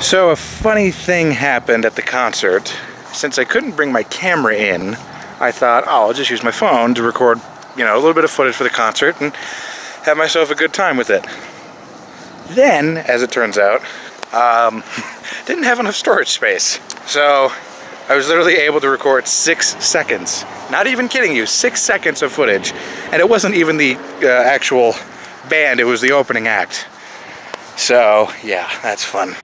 So a funny thing happened at the concert. Since I couldn't bring my camera in, I thought, oh, I'll just use my phone to record, you know, a little bit of footage for the concert and have myself a good time with it. Then, as it turns out, didn't have enough storage space. So I was literally able to record 6 seconds. Not even kidding you, 6 seconds of footage. And it wasn't even the actual band, it was the opening act. So yeah, that's fun.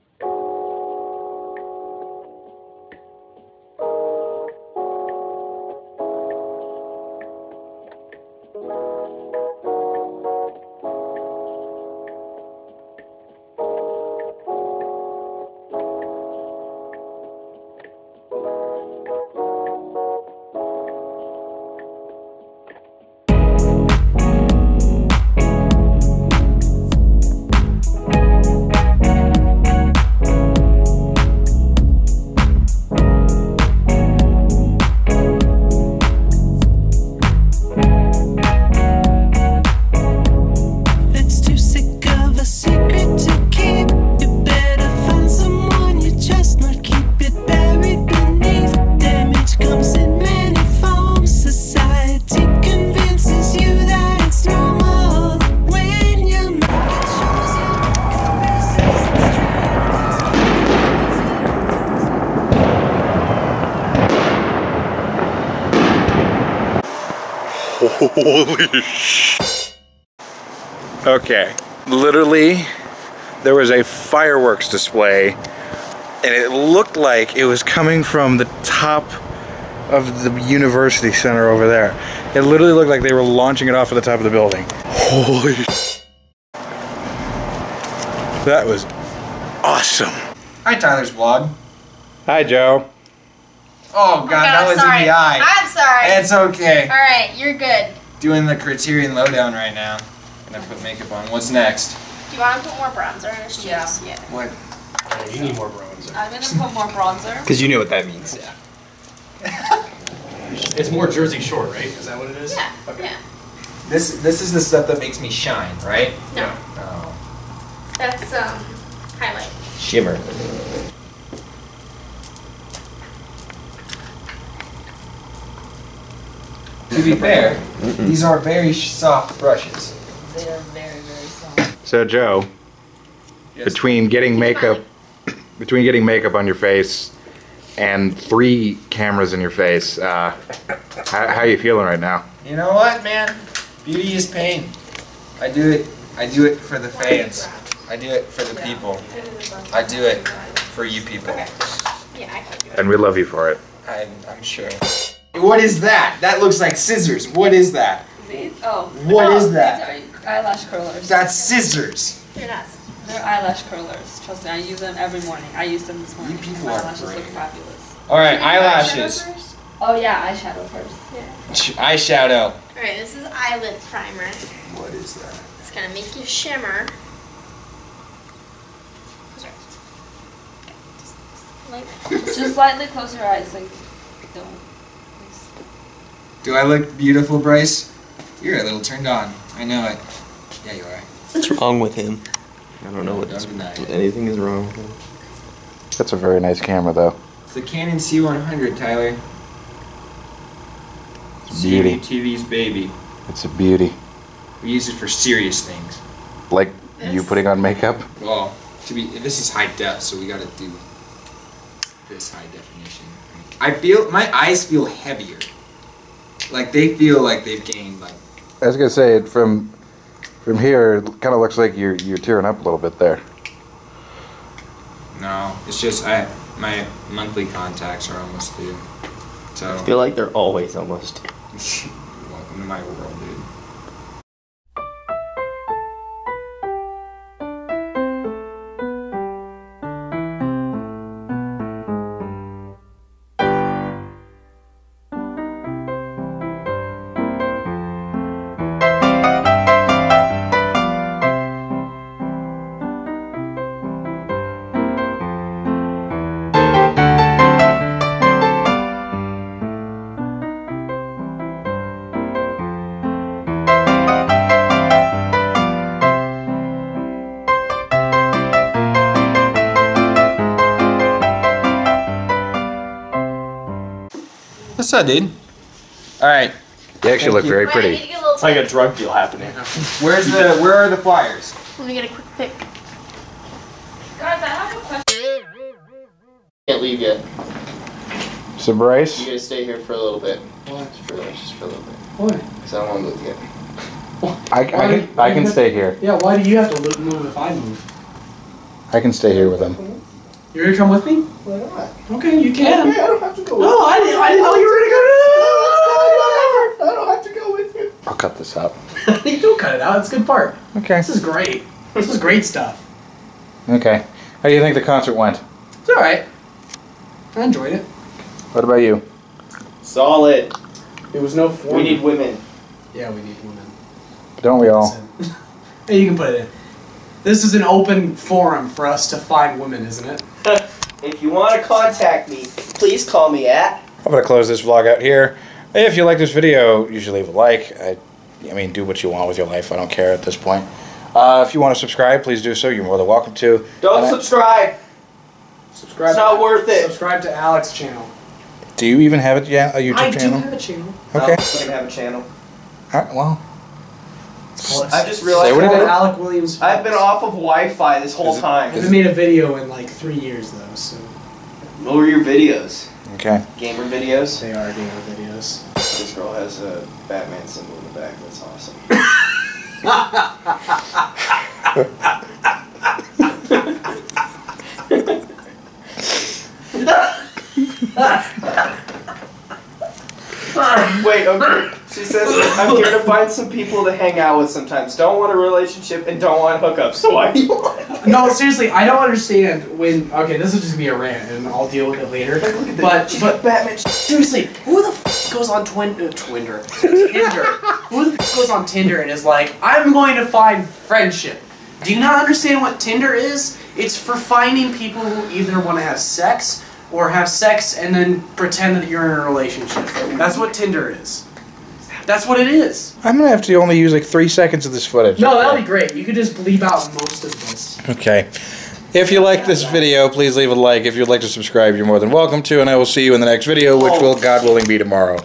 Holy sh! Okay, literally, there was a fireworks display, and it looked like it was coming from the top of the university center over there. It literally looked like they were launching it off at the top of the building. Holy sh! That was awesome. Hi, Tyler's vlog. Hi, Joe. Oh God, that was in the eye. I'm sorry. It's okay. All right, you're good. Doing the Criterion Lowdown right now. Gonna put makeup on. What's next? Do you want to put more bronzer on his cheeks? Yeah. What? Yeah, you need more bronzer. I'm gonna put more bronzer. Because you know what that means. Yeah. It's more Jersey Shore, right? Is that what it is? Yeah. Okay. Yeah. This is the stuff that makes me shine, right? No. Yeah. Oh. That's highlight. Shimmer. To be fair, these are very soft brushes. They are very, very soft. So Joe, yes. between getting makeup on your face and 3 cameras in your face, how are you feeling right now? You know what, man? Beauty is pain. I do it for the fans. I do it for the people. I do it for you people. And we love you for it. I'm sure. What is that? That looks like scissors. What is that? These? Oh. What is that? These are eyelash curlers. That's scissors. They're not scissors. They're eyelash curlers. Trust me, I use them every morning. I use them this morning. You people are great. My eyelashes look fabulous. Alright, eyelashes. First? Oh yeah, eyeshadow first. Yeah. Eyeshadow. Alright, this is eyelid primer. What is that? It's gonna make you shimmer. Sorry. Okay. Just slightly close your eyes. Like, don't. Do I look beautiful, Bryce? You're a little turned on. I know it. Yeah, you are. What's wrong with him? I don't know what anything is wrong with him. That's a very nice camera, though. It's the Canon C100, Tyler. It's a beauty. CBTV's baby. It's a beauty. We use it for serious things. Like you putting on makeup? Well, this is high def, so we gotta do this high definition. I feel, my eyes feel heavier. Like they feel like they've gained like. I was gonna say from here, it kind of looks like you're tearing up a little bit there. No, it's just my monthly contacts are almost due, so. I feel like they're always almost. Welcome to my world, dude. I did. All right. They actually look very pretty. It's like a drug deal happening. Where are the flyers? Let me get a quick pick. Guys, I have a question. Can't leave yet. So Bryce? You guys stay here for a little bit. What? Just for a little bit. Why? Because I don't want to move yet. I can stay here. Yeah, why do you have to move if I move? I can stay here with them. You're going to come with me? Why not? Okay, you can. Okay, I don't have to go with you. No, I didn't know you were going to go. I don't have to go with you. I'll cut this out. You don't cut it out. It's a good part. Okay. This is great. This is great stuff. Okay. How do you think the concert went? It's all right. I enjoyed it. What about you? Solid. It was no form. We need women. Yeah, we need women. Don't we all? Hey, you can put it in. This is an open forum for us to find women, isn't it? If you want to contact me, please call me at... I'm going to close this vlog out here. If you like this video, you should leave a like. I mean, do what you want with your life. I don't care at this point. If you want to subscribe, please do so. You're more than welcome to. Don't subscribe. Subscribe. It's not worth it. Subscribe to Alex's channel. Do you even have a YouTube channel? I do have a channel. Okay. I don't have a channel. All right, well. I just realized Alec Williams. I've been off of Wi-Fi this whole time. I haven't made a video in like 3 years, though, so. Lower your videos. Okay. Gamer videos? They are gamer videos. This girl has a Batman symbol in the back. That's awesome. Wait, okay. She says, I'm here to find some people to hang out with sometimes. Don't want a relationship and don't want hookups. So why do you want? No, seriously, I don't understand when... Okay, this is just going to be a rant and I'll deal with it later. But Batman... Seriously, who the f*** goes on Tinder? Who the f*** goes on Tinder and is like, I'm going to find friendship? Do you not understand what Tinder is? It's for finding people who either want to have sex or have sex and then pretend that you're in a relationship. That's what Tinder is. That's what it is. I'm gonna have to only use like 3 seconds of this footage. No, that'll be great. You could just bleep out most of this. Okay. If you like this video, please leave a like. If you'd like to subscribe, you're more than welcome to, and I will see you in the next video, which will, God willing, be tomorrow.